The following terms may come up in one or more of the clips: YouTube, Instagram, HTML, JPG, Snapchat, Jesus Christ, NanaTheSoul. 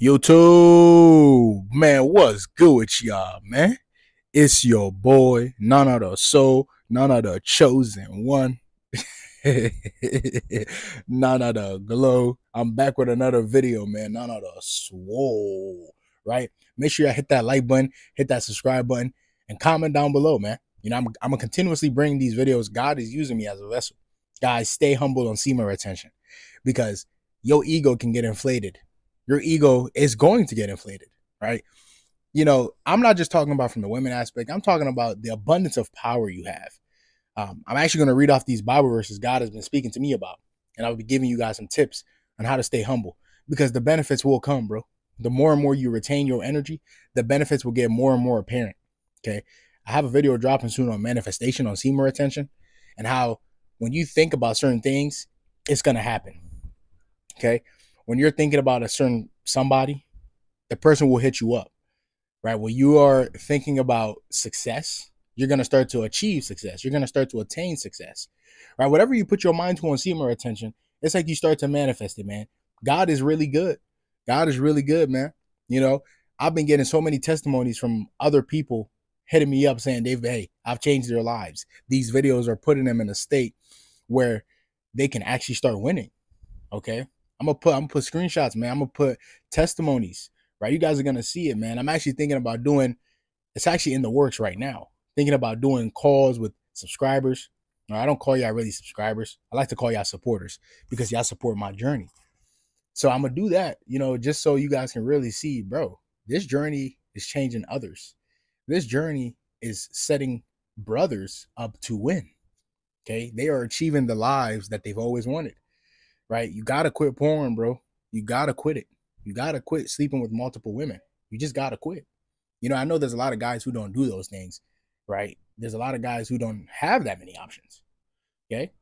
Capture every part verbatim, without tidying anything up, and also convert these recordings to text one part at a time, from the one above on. YouTube, man, what's good with y'all, man? It's your boy, Nana the Soul, Nana the Chosen One, Nana the Glow. I'm back with another video, man, Nana the Soul, right? Make sure you hit that like button, hit that subscribe button, and comment down below, man. You know, I'm, I'm going to continuously bring these videos. God is using me as a vessel. Guys, stay humble and see my retention because your ego can get inflated. Your ego is going to get inflated, right? You know, I'm not just talking about from the women aspect. I'm talking about the abundance of power you have. Um, I'm actually going to read off these Bible verses God has been speaking to me about, and I'll be giving you guys some tips on how to stay humble because the benefits will come, bro. The more and more you retain your energy, the benefits will get more and more apparent, okay? I have a video dropping soon on manifestation, on semen retention, and how when you think about certain things, it's going to happen, okay? When you're thinking about a certain somebody, the person will hit you up, right? When you are thinking about success, you're going to start to achieve success. You're going to start to attain success, right? Whatever you put your mind to on semen retention, it's like you start to manifest it, man. God is really good. God is really good, man. You know, I've been getting so many testimonies from other people hitting me up saying, Dave, hey, I've changed their lives. These videos are putting them in a state where they can actually start winning, okay? I'm gonna put I'm gonna put screenshots, man. I'm gonna put testimonies, right? You guys are gonna see it, man. I'm actually thinking about doing, it's actually in the works right now. Thinking about doing calls with subscribers. Now, I don't call y'all really subscribers. I like to call y'all supporters because y'all support my journey. So I'm gonna do that, you know, just so you guys can really see, bro, this journey is changing others. This journey is setting brothers up to win. Okay, they are achieving the lives that they've always wanted. Right? You got to quit porn, bro. You got to quit it. You got to quit sleeping with multiple women. You just got to quit. You know, I know there's a lot of guys who don't do those things, right? There's a lot of guys who don't have that many options, okay?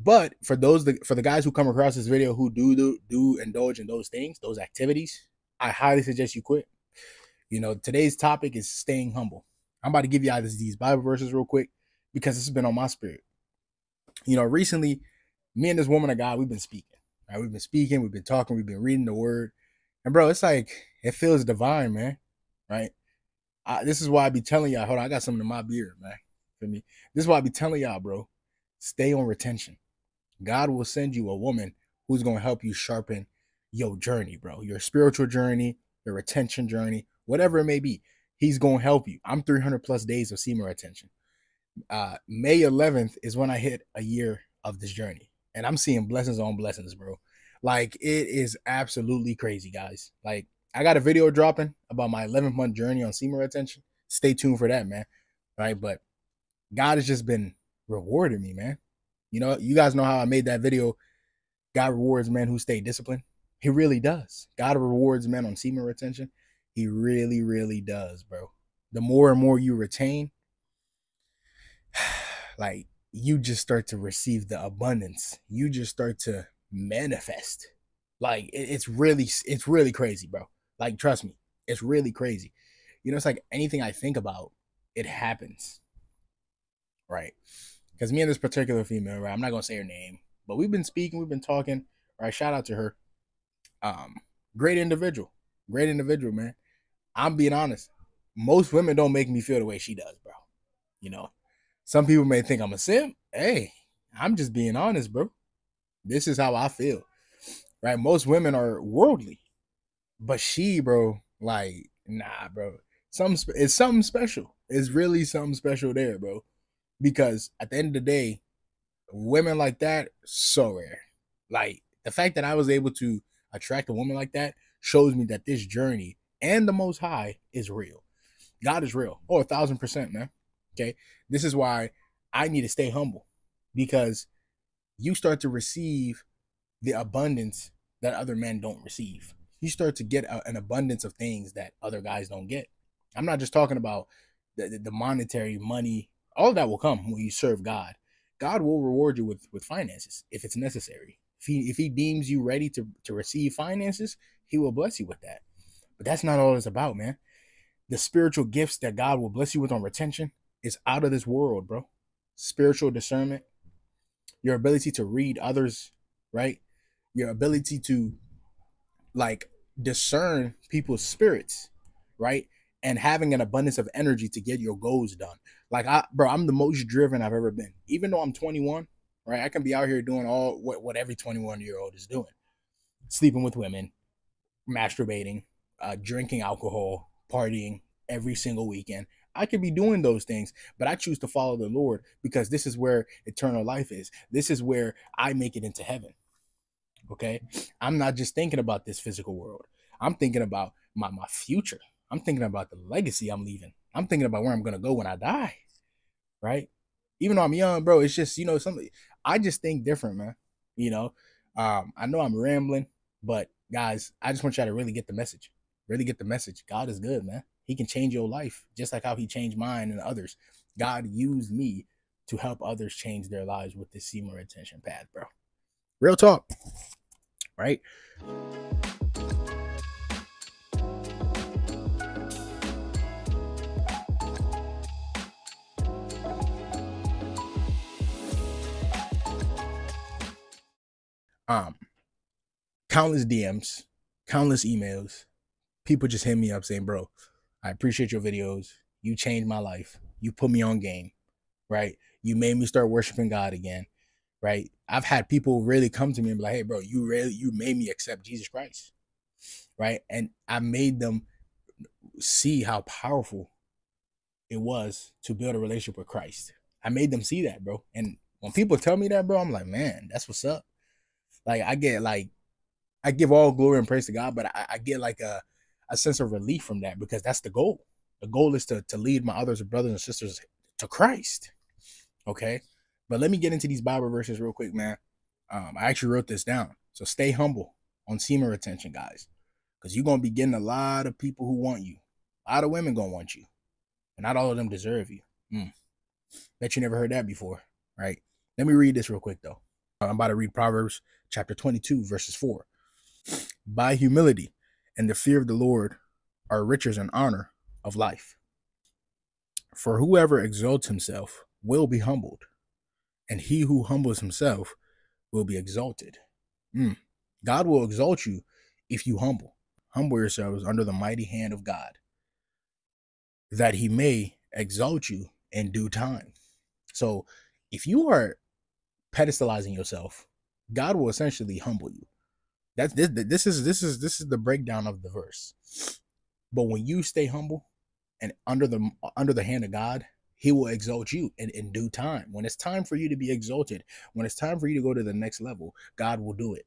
But for those, for the guys who come across this video who do, do, do indulge in those things, those activities, I highly suggest you quit. You know, today's topic is staying humble. I'm about to give you guys these Bible verses real quick because this has been on my spirit. You know, recently, me and this woman of God, we've been speaking, right? We've been speaking, we've been talking, we've been reading the word. And bro, it's like, it feels divine, man, right? I, this is why I be telling y'all, hold on, I got something in my beard, man, for me. This is why I be telling y'all, bro, stay on retention. God will send you a woman who's going to help you sharpen your journey, bro, your spiritual journey, your retention journey, whatever it may be. He's going to help you. I'm three hundred plus days of semen retention. Uh, May eleventh is when I hit a year of this journey. And I'm seeing blessings on blessings, bro. Like, it is absolutely crazy, guys. Like, I got a video dropping about my eleven month journey on semen retention. Stay tuned for that, man. All right? But God has just been rewarding me, man. You know, you guys know how I made that video. God rewards men who stay disciplined. He really does. God rewards men on semen retention. He really, really does, bro. The more and more you retain, like, you just start to receive the abundance. You just start to manifest. Like, it's really, it's really crazy, bro. Like, trust me, it's really crazy. You know, it's like anything I think about, it happens, right? Because me and this particular female, right? I'm not going to say her name, but we've been speaking, we've been talking, right? Shout out to her. Um, great individual, great individual, man. I'm being honest. Most women don't make me feel the way she does, bro. You know? Some people may think I'm a simp. Hey, I'm just being honest, bro. This is how I feel, right? Most women are worldly, but she, bro, like, nah, bro. Some, it's something special. It's really something special there, bro. Because at the end of the day, women like that, so rare. Like, the fact that I was able to attract a woman like that shows me that this journey and the Most High is real. God is real. Oh, a thousand percent, man. Okay, this is why I need to stay humble, because you start to receive the abundance that other men don't receive. You start to get a, an abundance of things that other guys don't get. I'm not just talking about the, the monetary money. All that will come when you serve God. God will reward you with, with finances if it's necessary. If he, if he deems you ready to, to receive finances, he will bless you with that. But that's not all it's about, man. The spiritual gifts that God will bless you with on retention, it's out of this world, bro. Spiritual discernment, your ability to read others, right? Your ability to, like, discern people's spirits, right? And having an abundance of energy to get your goals done. Like, I, bro, I'm the most driven I've ever been. Even though I'm twenty-one, right? I can be out here doing all what, what every twenty-one-year-old is doing. Sleeping with women, masturbating, uh, drinking alcohol, partying every single weekend. I could be doing those things, but I choose to follow the Lord because this is where eternal life is. This is where I make it into heaven, okay? I'm not just thinking about this physical world. I'm thinking about my, my future. I'm thinking about the legacy I'm leaving. I'm thinking about where I'm going to go when I die, right? Even though I'm young, bro, it's just, you know, something. I just think different, man, you know? Um, I know I'm rambling, but guys, I just want y'all to really get the message. Really get the message. God is good, man. He can change your life just like how he changed mine and others. God used me to help others change their lives with the Seymour Intention Path, bro. Real talk, right? Um, countless D Ms, countless emails. People just hit me up saying, bro, I appreciate your videos. You changed my life. You put me on game, right? You made me start worshiping God again, right? I've had people really come to me and be like, hey, bro, you really, you made me accept Jesus Christ, right? And I made them see how powerful it was to build a relationship with Christ. I made them see that, bro. And when people tell me that, bro, I'm like, man, that's what's up. Like, I get like, I give all glory and praise to God, but I, I get like a, a sense of relief from that because that's the goal. The goal is to, to lead my others, brothers and sisters to Christ. Okay. But let me get into these Bible verses real quick, man. Um, I actually wrote this down. So stay humble on Seymour retention, guys, because you're going to be getting a lot of people who want you. A lot of women going to want you, and not all of them deserve you. Mm. Bet you never heard that before, right? Let me read this real quick, though. I'm about to read Proverbs chapter twenty-two, verses four. By humility and the fear of the Lord are riches and honor of life. For whoever exalts himself will be humbled, and he who humbles himself will be exalted. Mm. God will exalt you if you humble. Humble yourselves under the mighty hand of God, that he may exalt you in due time. So if you are pedestalizing yourself, God will essentially humble you. That's this, this is this is this is the breakdown of the verse. But when you stay humble and under the under the hand of God, he will exalt you in, in due time. When it's time for you to be exalted, when it's time for you to go to the next level, God will do it.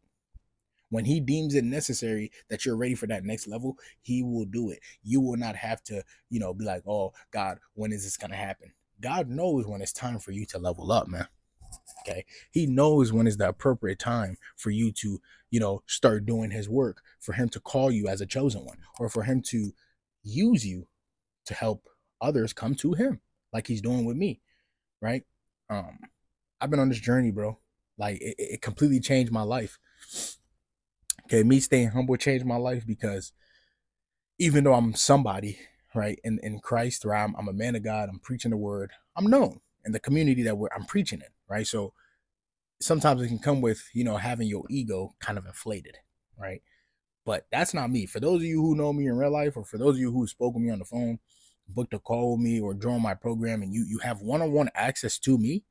When he deems it necessary that you're ready for that next level, he will do it. You will not have to, you know, be like, oh, God, when is this going to happen? God knows when it's time for you to level up, man. Okay. He knows when is the appropriate time for you to, you know, start doing his work, for him to call you as a chosen one, or for him to use you to help others come to him like he's doing with me. Right. Um, I've been on this journey, bro. Like it, it completely changed my life. Okay. Me staying humble changed my life because even though I'm somebody, right, in, in Christ, right, I'm, I'm a man of God, I'm preaching the word, I'm known in the community that we're, I'm preaching in, right? So sometimes it can come with, you know, having your ego kind of inflated, right? But that's not me. For those of you who know me in real life, or for those of you who spoke with me on the phone, booked a call with me, or joined my program, and you you have one-on-one access to me,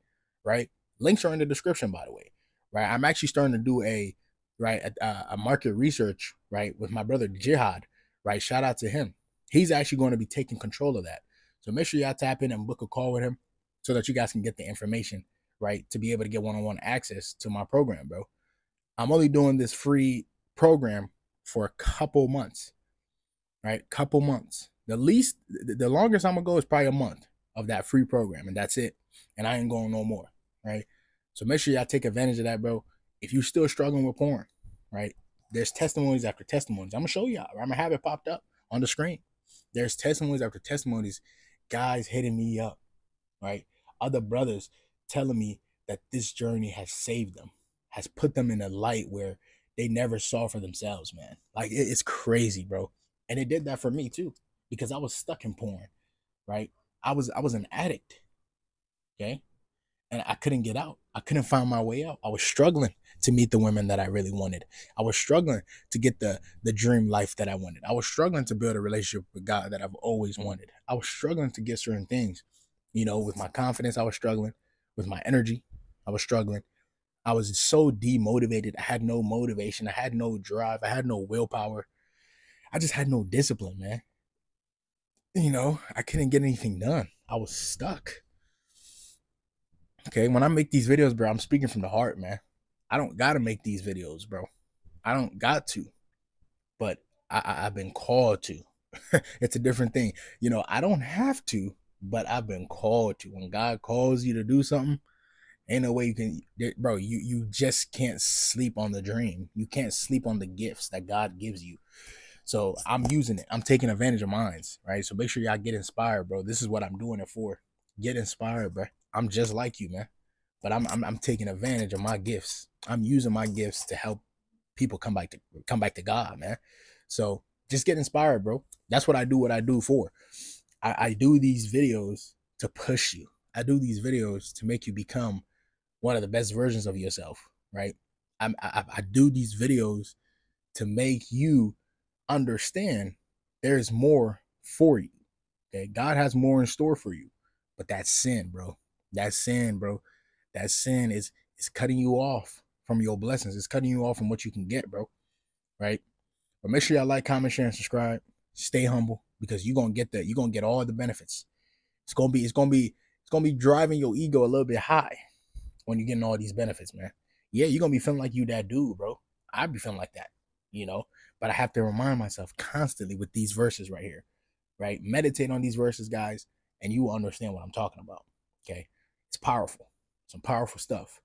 right? Links are in the description, by the way, right? I'm actually starting to do a, right, a, a market research, right, with my brother Jihad, right? Shout out to him. He's actually going to be taking control of that. So make sure y'all tap in and book a call with him so that you guys can get the information, right, to be able to get one-on-one access to my program, bro. I'm only doing this free program for a couple months, right? Couple months. The least, the longest I'm gonna go is probably a month of that free program, and that's it. And I ain't going no more, right? So make sure y'all take advantage of that, bro. If you're still struggling with porn, right, there's testimonies after testimonies. I'm gonna show y'all. I'm gonna have it popped up on the screen. There's testimonies after testimonies, guys hitting me up, right? Other brothers telling me that this journey has saved them, has put them in a light where they never saw for themselves, man. Like, it's crazy, bro. And it did that for me too, because I was stuck in porn, right? I was, I was an addict, okay? And I couldn't get out. I couldn't find my way out. I was struggling to meet the women that I really wanted. I was struggling to get the the dream life that I wanted. I was struggling to build a relationship with God that I've always wanted. I was struggling to get certain things, you know, with my confidence. I was struggling with my energy. I was struggling. I was so demotivated. I had no motivation. I had no drive. I had no willpower. I just had no discipline, man. You know, I couldn't get anything done. I was stuck. Okay, when I make these videos, bro, I'm speaking from the heart, man. I don't got to make these videos, bro. I don't got to. But I, I, I've been called to. It's a different thing. You know, I don't have to, but I've been called to. When God calls you to do something, ain't no way you can, bro, you, you just can't sleep on the dream. You can't sleep on the gifts that God gives you. So I'm using it. I'm taking advantage of mine, right? So make sure y'all get inspired, bro. This is what I'm doing it for. Get inspired, bro. I'm just like you, man. But I'm, I'm I'm taking advantage of my gifts. I'm using my gifts to help people come back to come back to God, man. So just get inspired, bro. That's what I do. What I do for, I, I do these videos to push you. I do these videos to make you become one of the best versions of yourself, right? I'm, I I do these videos to make you understand there is more for you. Okay, God has more in store for you, but that sin, bro. That sin, bro, that sin is, is cutting you off from your blessings. It's cutting you off from what you can get, bro, right? But make sure y'all like, comment, share, and subscribe. Stay humble, because you're going to get that. You're going to get all the benefits. It's going to be, it's going to be, it's going to be driving your ego a little bit high when you're getting all these benefits, man. Yeah, you're going to be feeling like you that dude, bro. I'd be feeling like that, you know, but I have to remind myself constantly with these verses right here, right? Meditate on these verses, guys, and you will understand what I'm talking about, okay? It's powerful, some powerful stuff,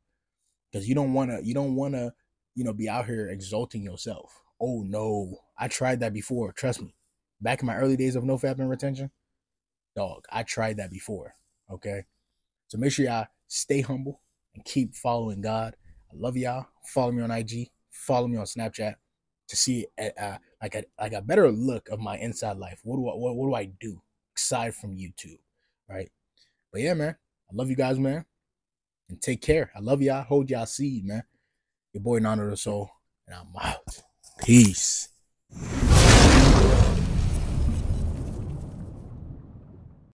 because you don't want to, you don't want to, you know, be out here exalting yourself. Oh no, I tried that before. Trust me, back in my early days of no F A P and retention, dog, I tried that before. Okay. So make sure y'all stay humble and keep following God. I love y'all. Follow me on I G, follow me on Snapchat to see uh, like a, like a better look of my inside life. What do I, what, what do I do aside from YouTube? Right. But yeah, man. I love you guys, man, and take care. I love y'all. Hold y'all seed, man. Your boy, NanaTheSoul, and I'm out. Peace.